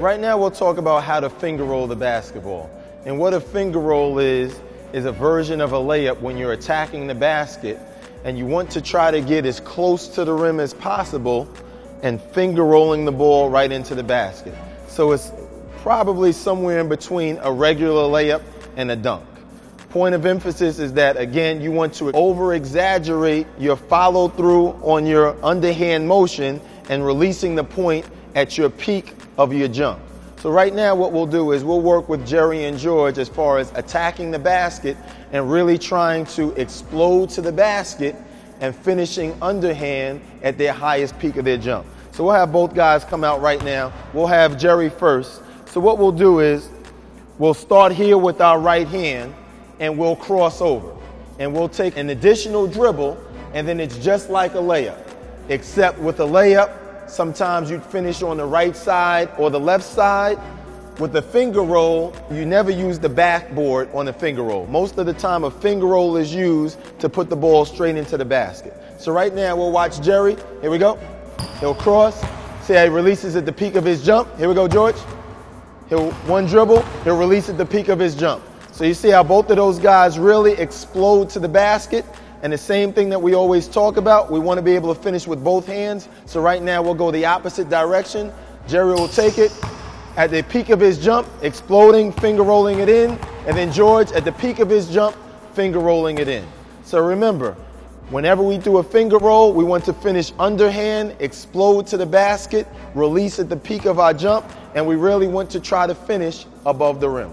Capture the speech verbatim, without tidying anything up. Right now we'll talk about how to finger roll the basketball. And what a finger roll is, is a version of a layup when you're attacking the basket and you want to try to get as close to the rim as possible and finger rolling the ball right into the basket. So it's probably somewhere in between a regular layup and a dunk. Point of emphasis is that, again, you want to over-exaggerate your follow-through on your underhand motion and releasing the point at your peak of your jump. So right now what we'll do is we'll work with Jerry and George as far as attacking the basket and really trying to explode to the basket and finishing underhand at their highest peak of their jump. So we'll have both guys come out right now. We'll have Jerry first. So what we'll do is we'll start here with our right hand and we'll cross over. And we'll take an additional dribble and then it's just like a layup, except with a layup, sometimes you'd finish on the right side or the left side. With the finger roll, you never use the backboard on the finger roll. Most of the time, a finger roll is used to put the ball straight into the basket. So right now, we'll watch Jerry. Here we go. He'll cross. See how he releases at the peak of his jump. Here we go, George. He'll one dribble. He'll release at the peak of his jump. So you see how both of those guys really explode to the basket. And the same thing that we always talk about, we want to be able to finish with both hands. So right now we'll go the opposite direction. Jerry will take it at the peak of his jump, exploding, finger rolling it in. And then George at the peak of his jump, finger rolling it in. So remember, whenever we do a finger roll, we want to finish underhand, explode to the basket, release at the peak of our jump, and we really want to try to finish above the rim.